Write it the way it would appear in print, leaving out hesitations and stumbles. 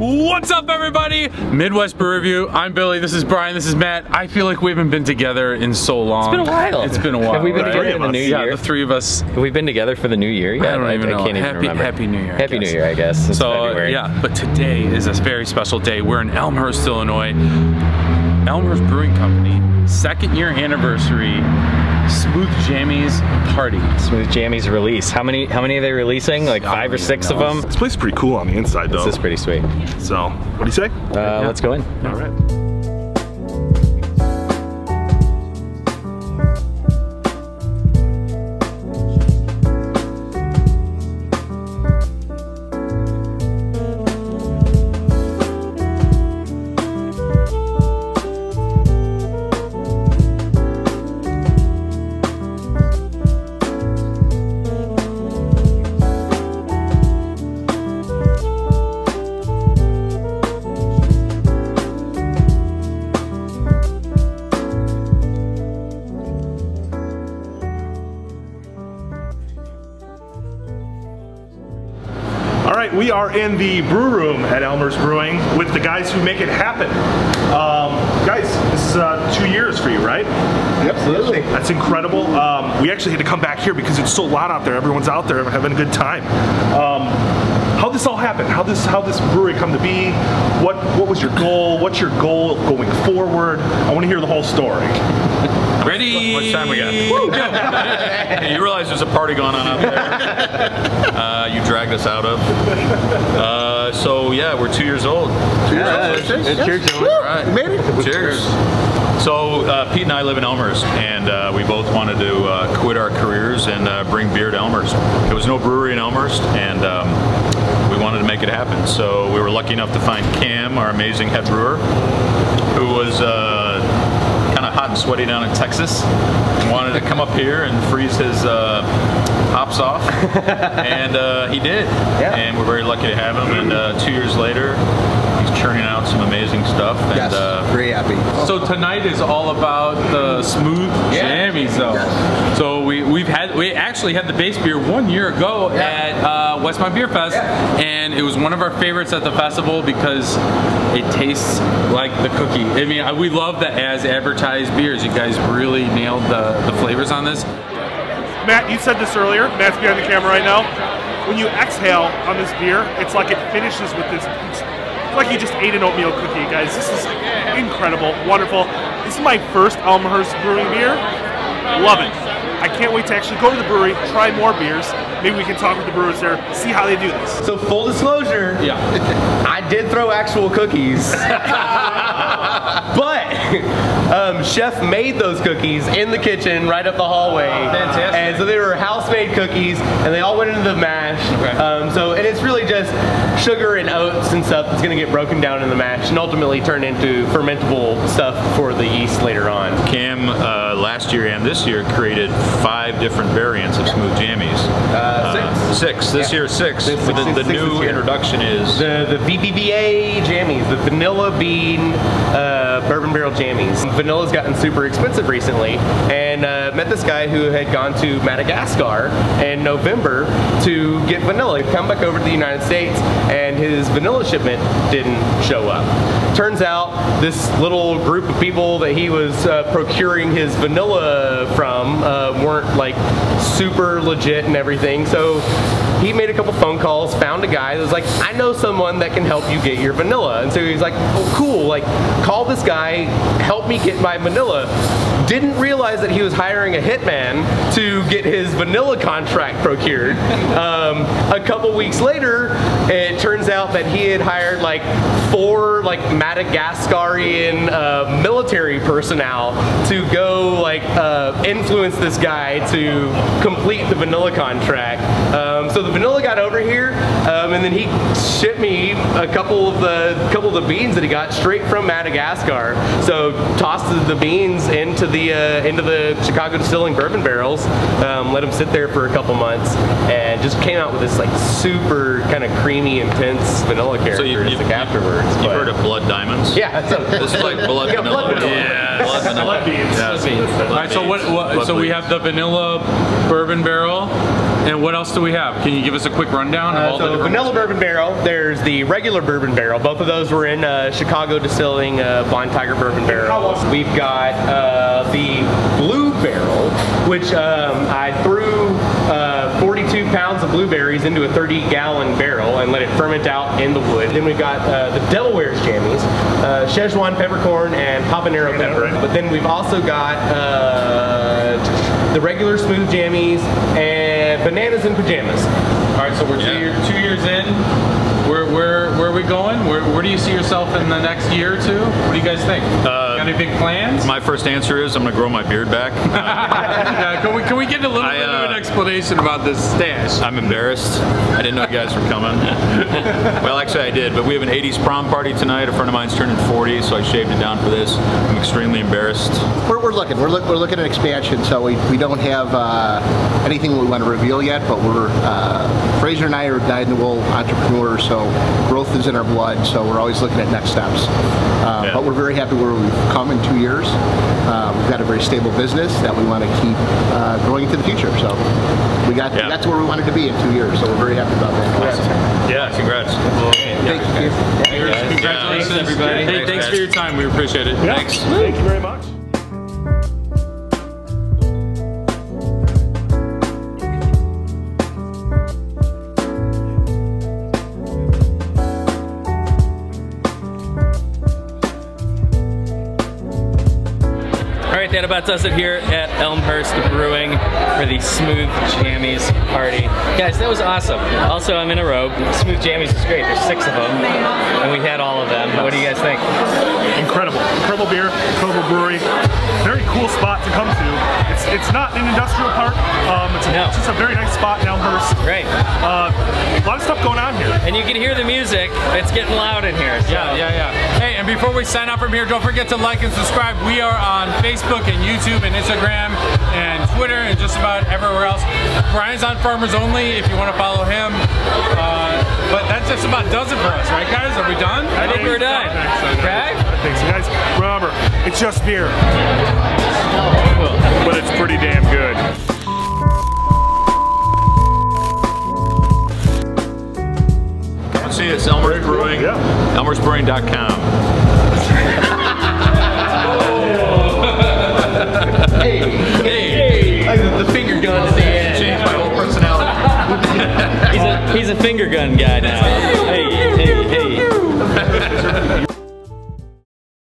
What's up, everybody? Midwest Brew Review. I'm Billy. This is Brian. This is Matt. I feel like we haven't been together in so long. It's been a while. It's been a while. Have we been together in the new year? Yeah, the three of us. Have we been together for the new year yet? I don't even know. I can't even remember. Happy New Year. Happy New Year, I guess. It's February. Yeah, but today is a very special day. We're in Elmhurst, Illinois. Elmhurst Brewing Company, 2nd year anniversary. Smooth Jammies Party. Smooth Jammies release. How many are they releasing? Like five or six of them? This place is pretty cool on the inside, though. This is pretty sweet. So, what do you say? Yeah. Let's go in. All right. We are in the brew room at Elmhurst Brewing with the guys who make it happen. Guys, this is 2 years for you, right? Absolutely. That's incredible. We actually had to come back here because it's so loud out there. Everyone's out there having a good time. How this all happened? How this brewery come to be? What was your goal? What's your goal going forward? I want to hear the whole story. Ready? How much time we got? You realize there's a party going on out there. You dragged us out of. So yeah, we're 2 years old. Cheers. Cheers. So Pete and I live in Elmhurst, and we both wanted to quit our careers and bring beer to Elmhurst. There was no brewery in Elmhurst, and we wanted to make it happen. So we were lucky enough to find Cam, our amazing head brewer, who was hot and sweaty down in Texas, wanted to come up here and freeze his hops off, and he did. Yeah. And we're very lucky to have him, and 2 years later, he's churning out some amazing stuff. And, yes, very happy. So tonight is all about the Smooth Jammies, though. Yes. So we actually had the base beer 1 year ago at Westmont Beer Fest, and it was one of our favorites at the festival because it tastes like the cookie. I mean, we love the as advertised beers. You guys really nailed the flavors on this. Matt, you said this earlier. Matt's behind the camera right now. When you exhale on this beer, it's like it finishes with this. It's like you just ate an oatmeal cookie, guys. This is incredible, wonderful. This is my first Elmhurst Brewing beer. Love it. I can't wait to actually go to the brewery, try more beers. Maybe we can talk with the brewers there, see how they do this. So full disclosure, I did throw actual cookies. But Chef made those cookies in the kitchen right up the hallway. Fantastic. And so they were house-made cookies, and they all went into the mash. Okay. And it's really just sugar and oats and stuff that's going to get broken down in the mash and ultimately turn into fermentable stuff for the yeast later on. Cam, last year and this year, created 5 different variants of Smooth Jammies. Six. This year, six. The new introduction is the VBBA Jammies, the vanilla bean bourbon barrel Jammies. Vanilla's gotten super expensive recently, and met this guy who had gone to Madagascar in November to get vanilla. He'd come back over to the United States, and his vanilla shipment didn't show up. Turns out this little group of people that he was procuring his vanilla from weren't like super legit and everything, so he made a couple phone calls, found a guy that was like, I know someone that can help you get your vanilla. And so he was like, oh cool, like call this guy, help me get my vanilla. Didn't realize that he was hiring a hitman to get his vanilla contract procured. A couple weeks later, it turns out that he had hired like 4 like Madagascarian military personnel to go like influence this guy to complete the vanilla contract. So the vanilla got over here, and then he shipped me a couple of the beans that he got straight from Madagascar. So tossed the beans into the Chicago distilling bourbon barrels, let them sit there for a couple months, and just came out with this like super kind of creamy, intense vanilla characteristic afterwards. You've heard of blood diamonds? Yeah. This is like blood vanilla. Blood vanilla. Yeah. Blood vanilla. Blood beans. Yeah. Blood beans. All right. So we have the vanilla bourbon barrel. And what else do we have? Can you give us a quick rundown of all the different vanilla bourbon barrel? There's the regular bourbon barrel. Both of those were in Chicago Distilling Blind Tiger bourbon barrel. We've got the blue barrel, which I threw 42 pounds of blueberries into a 30-gallon barrel and let it ferment out in the wood. Then we've got the Delaware's Jammies, Szechuan peppercorn and habanero pepper. Right. But then we've also got the regular Smooth Jammies and bananas in pajamas. All right, so we're two years in. Where are we going? Where do you see yourself in the next year or two? What do you guys think? Got any big plans? My first answer is I'm gonna grow my beard back. Can we get a little bit of an explanation about this stash? I'm embarrassed. I didn't know you guys were coming. Well, actually I did, but we have an 80s prom party tonight. A friend of mine's turning 40, so I shaved it down for this. I'm extremely embarrassed. We're looking at expansion, so we don't have anything we want to reveal yet, but we're Fraser and I are dyed-in-the-wool entrepreneurs, so growth is in our blood, so we're always looking at next steps. But we're very happy where we've come in 2 years. We've got a very stable business that we want to keep growing into the future. So we got that's where we wanted to be in 2 years, so we're very happy about that. Congrats. Awesome. Yeah, congrats. Well, thank you. Congratulations, everybody. Hey, thanks for your time. We appreciate it. Yeah. Thanks. Thank you very much. That about does it here at Elmhurst Brewing for the Smooth Jammies party. Guys, that was awesome. Also, I'm in a robe. Smooth Jammies is great. There's 6 of them, and we had all of them. What do you guys think? Incredible. Incredible beer, incredible brewery. Very cool spot to come to. It's not an industrial park. It's just a very nice spot in Elmhurst. Right. A lot of stuff going on here. And you can hear the music. It's getting loud in here. So. Yeah. Hey, and before we sign off from here, don't forget to like and subscribe. We are on Facebook and YouTube and Instagram and Twitter and just about everywhere else. Brian's on Farmers Only if you want to follow him. But that just about does it for us, right guys? Are we done? I think we're done. Okay? Thanks, guys. Remember, it's just beer. But it's pretty damn good. Come and see us, Elmhurst Brewing. Yeah. ElmhurstBrewing.com. Hey! The finger gun at the end. Changed my whole personality. He's a finger gun guy now. Hey!